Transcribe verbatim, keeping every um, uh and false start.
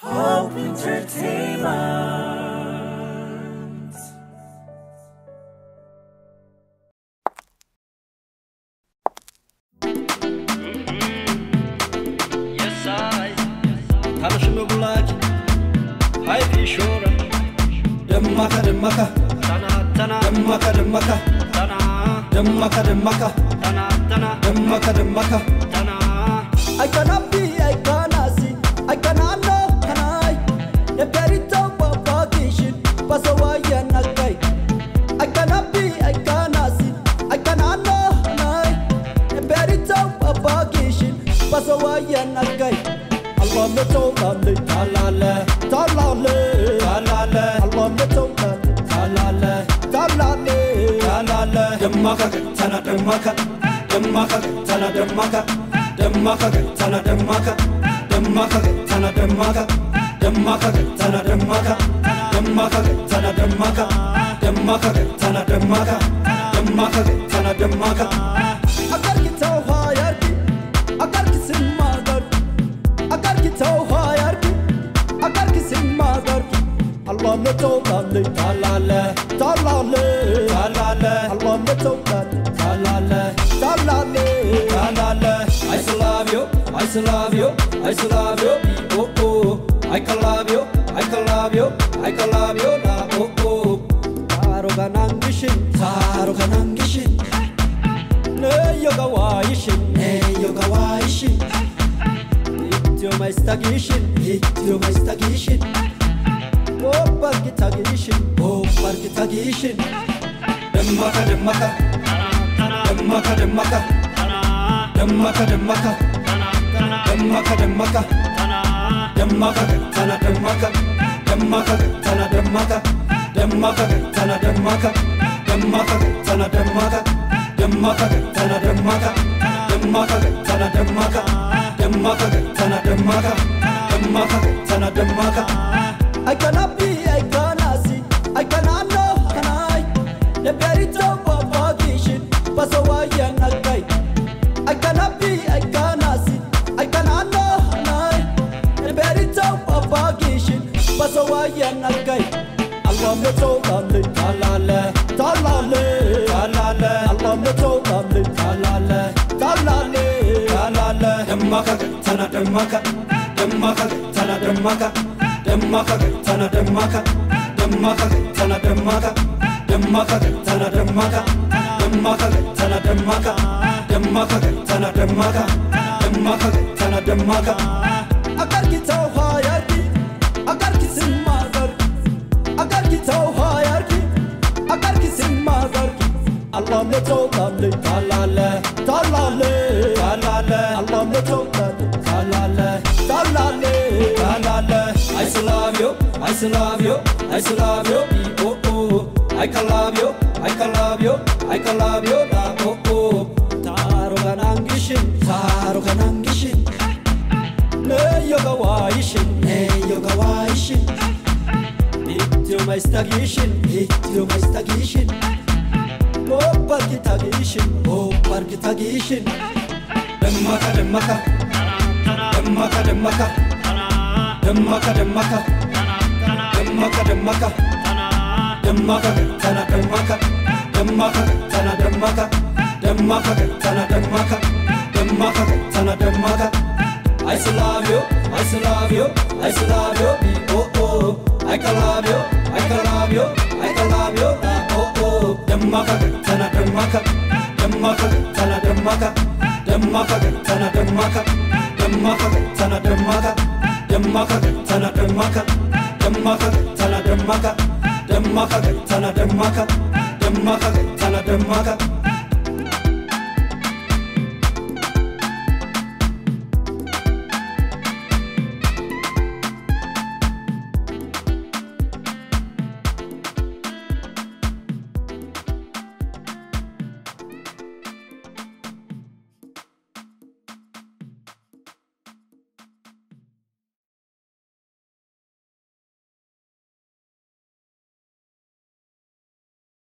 Hope Entertainment. Mm-hmm. Yes, I. Tanışımı bulacak. Haydi şora. Demaka demaka. Tana tana. Demaka demaka. Tana. Demaka demaka. Tana tana. Demaka demaka. Tana. I cannot be, I cannot see, I cannot know. The perito vacation, pass away and I I cannot be, I cannot see, I cannot know. The perito vacation, pass away and I Allah me tolale, talale, talale, talale. Allah me tolale, talale, talale, talale. Demaka, tana demaka, demaka, tana demaka, demaka, tana demaka, demaka, tana demaka. Demaka tana demaka, demaka tana demaka, demaka tana demaka, demaka tana demaka. Agar ki tau hayar ki, agar ki simmadar, agar ki tau hayar ki, agar ki simmadar. Allah ne tolale, talale, talale, talale. Allah ne tolale, talale, talale, talale. I still love you, I still love you, I still love you. Oh oh. I can love you, I can love you, I can love you now. Oh oh. Tarugan angishin, tarugan angishin. Ne yoga waishin, ne yoga waishin. Ityo mai stagishin, ityo mai stagishin. Opar kitagishin, opar kitagishin. Demaka demaka, demaka demaka, demaka demaka, demaka demaka. Demaka, tana demaka, demaka, tana demaka, demaka, tana demaka, demaka, tana demaka, demaka, tana demaka, demaka, tana demaka, demaka, tana demaka, demaka, tana demaka. I cannot be, I cannot see, I cannot know, can I? The perito vacation, pass away and I die. I cannot be, I cannot see, I cannot know. Pass away and I die. Allah me tolale, talale, talale, talale. Allah me tolale, talale, talale, talale. Demaka, tana demaka, demaka, tana demaka, demaka, tana demaka, demaka, tana demaka, demaka, tana demaka, demaka, tana demaka, demaka, tana demaka, demaka, tana demaka. Agar ki tau hayar ki. Agar ki simmazar ki, agar ki tau hayar ki, agar ki simmazar ki. Allah me tolale, talale, talale, talale. Allah me tolale, talale, talale, talale. I still love you, I still love you, I still love you. Oh oh, I can love you, I can love you, I can love you. Oh oh, tarugan angishin, tarugan angishin. Ne yoga waishin, ne yoga waishin. Ityo mai stagishin, ityo mai stagishin. Opar kitagishin, opar kitagishin. Demaka demaka, demaka demaka, demaka demaka, demaka demaka, demaka tana demaka, demaka tana demaka, demaka tana demaka, demaka tana demaka. I still love you, I still love you, I still love you. Oh oh, I can love you, I can love you, I can love you. Oh oh, demaka, tana demaka, demaka, tana demaka, demaka, tana demaka, demaka, tana demaka, demaka, tana demaka, demaka, tana demaka, demaka, tana demaka, demaka, tana demaka.